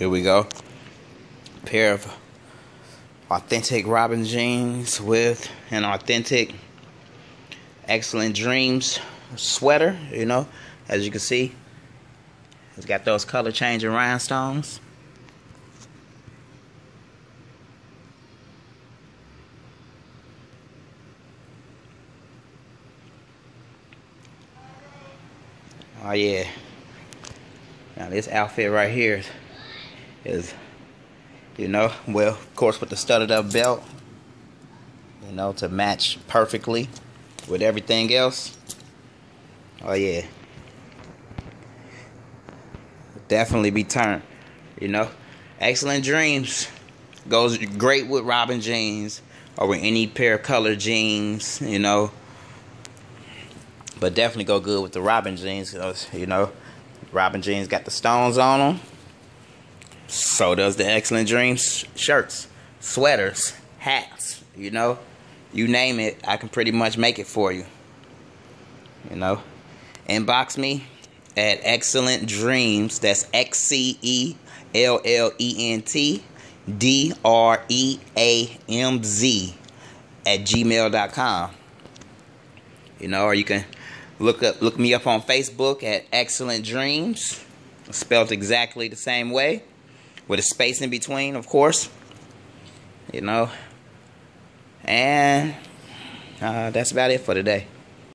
Here we go. A pair of authentic Robin's jeans with an authentic Xcellent Dreamz sweater, you know, as you can see. It's got those color changing rhinestones. Oh yeah. Now this outfit right here is, you know, well, of course, with the studded up belt, you know, to match perfectly with everything else. Oh yeah. Definitely be turned, you know. Xcellent Dreamz goes great with Robin's jeans or with any pair of colored jeans, you know. But definitely go good with the Robin's jeans, you know. Robin's jeans got the stones on them. So does the Xcellent Dreamz shirts, sweaters, hats, you know. You name it, I can pretty much make it for you, you know. Inbox me at Xcellent Dreamz. That's XCELLENT DREAMZ @gmail.com. You know, or you can look me up on Facebook at Xcellent Dreamz, spelled exactly the same way, with a space in between, of course. You know, and that's about it for today.